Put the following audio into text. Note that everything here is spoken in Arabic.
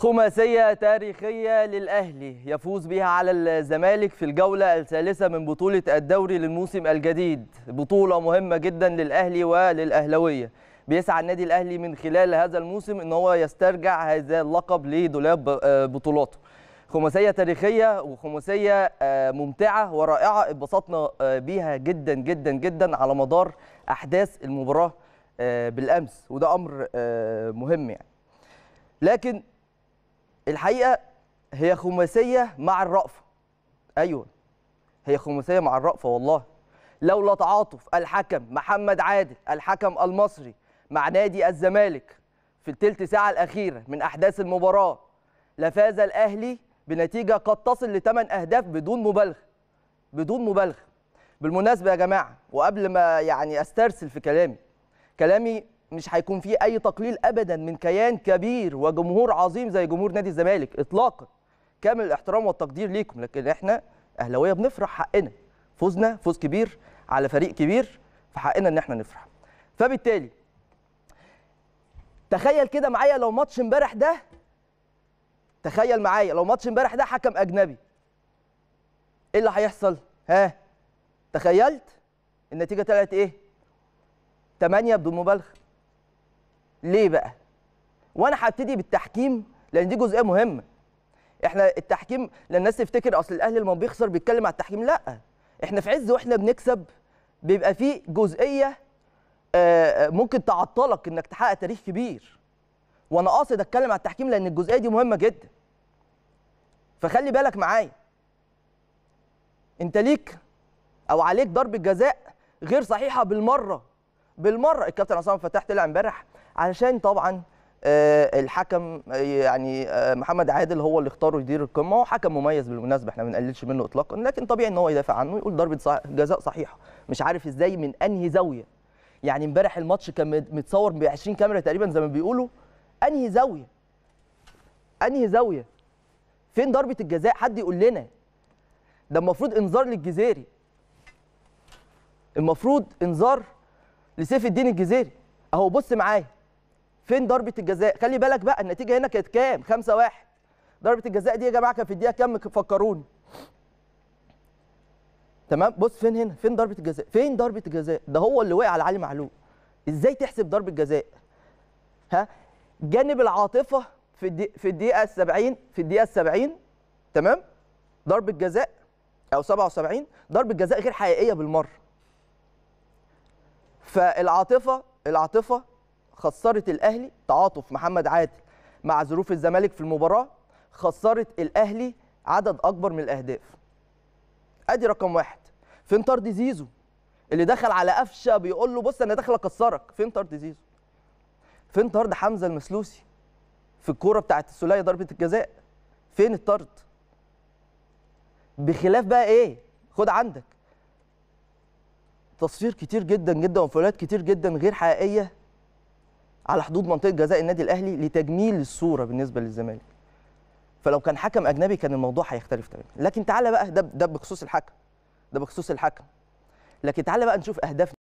خماسية تاريخية للأهلي يفوز بها على الزمالك في الجولة الثالثة من بطولة الدوري للموسم الجديد. بطولة مهمة جدا للأهلي وللأهلاوية. بيسعى النادي الأهلي من خلال هذا الموسم ان هو يسترجع هذا اللقب لدولاب بطولاته. خماسية تاريخية وخماسية ممتعة ورائعة، اتبسطنا بيها جدا جدا جدا على مدار أحداث المباراة بالأمس، وده أمر مهم يعني. لكن الحقيقة هي خماسية مع الرأفة. أيوة هي خماسية مع الرأفة والله. لولا تعاطف الحكم محمد عادل الحكم المصري مع نادي الزمالك في الثلث ساعة الأخيرة من أحداث المباراة لفاز الأهلي بنتيجة قد تصل ل8 أهداف بدون مبالغة. بدون مبالغة. بالمناسبة يا جماعة، وقبل ما يعني أسترسل في كلامي مش هيكون فيه أي تقليل أبدا من كيان كبير وجمهور عظيم زي جمهور نادي الزمالك إطلاقا، كامل الاحترام والتقدير ليكم، لكن إحنا أهلاوية بنفرح حقنا، فوزنا فوز كبير على فريق كبير، فحقنا إن إحنا نفرح. فبالتالي تخيل كده معايا لو ماتش امبارح ده، تخيل معايا لو ماتش امبارح ده حكم أجنبي، إيه اللي هيحصل؟ ها تخيلت النتيجة طلعت إيه؟ 8 بدون مبالغة. ليه بقى؟ وانا هبتدي بالتحكيم لان دي جزئيه مهمه. احنا التحكيم، لان الناس تفتكر اصل الاهلي لما بيخسر بيتكلم على التحكيم، لا، احنا في عز واحنا بنكسب بيبقى في جزئيه ممكن تعطلك انك تحقق تاريخ كبير. وانا قاصد اتكلم على التحكيم لان الجزئيه دي مهمه جدا. فخلي بالك معايا. انت ليك او عليك ضربه جزاء غير صحيحه بالمره. الكابتن عصام فتاح طلع امبارح علشان طبعا الحكم يعني محمد عادل هو اللي اختاره يدير القمه، هو حكم مميز بالمناسبه، احنا ما بنقللش منه اطلاقا، لكن طبيعي ان هو يدافع عنه ويقول ضربه جزاء صحيحه، مش عارف ازاي من انهي زاويه. يعني امبارح الماتش كان متصور ب 20 كاميرا تقريبا زي ما بيقولوا، انهي زاويه؟ فين ضربه الجزاء؟ حد يقول لنا. ده المفروض انذار للجزيري، المفروض انذار لسيف الدين الجزيري. اهو بص معايا فين ضربه الجزاء. خلي بالك بقى النتيجه هنا كانت كام؟ 5-1. ضربه الجزاء دي يا جماعه كانت في الدقيقه كام؟ فكروني. تمام، بص فين هنا، فين ضربه الجزاء؟ فين ضربه الجزاء؟ ده هو اللي وقع على علي معلول. ازاي تحسب ضربه جزاء؟ ها، جانب العاطفه في الدقيقه 70، في الدقيقه 70 تمام، ضربه جزاء او 77، ضربه جزاء غير حقيقيه بالمره. فالعاطفه خسرت الاهلي. تعاطف محمد عادل مع ظروف الزمالك في المباراه خسرت الاهلي عدد اكبر من الاهداف. ادي رقم واحد. فين طرد زيزو اللي دخل على قفشه بيقول له بص انا داخل اكسرك؟ فين طرد زيزو؟ فين طرد حمزه المسلوسي في الكوره بتاعه السوليه ضربه الجزاء؟ فين الطرد؟ بخلاف بقى ايه؟ خد عندك تصفير كتير جدا جدا وفاولات كتير جدا غير حقيقيه على حدود منطقه جزاء النادي الاهلي لتجميل الصوره بالنسبه للزمالك. فلو كان حكم اجنبي كان الموضوع هيختلف تماما، لكن تعالى بقى، ده بخصوص الحكم، لكن تعالى بقى نشوف اهدافنا.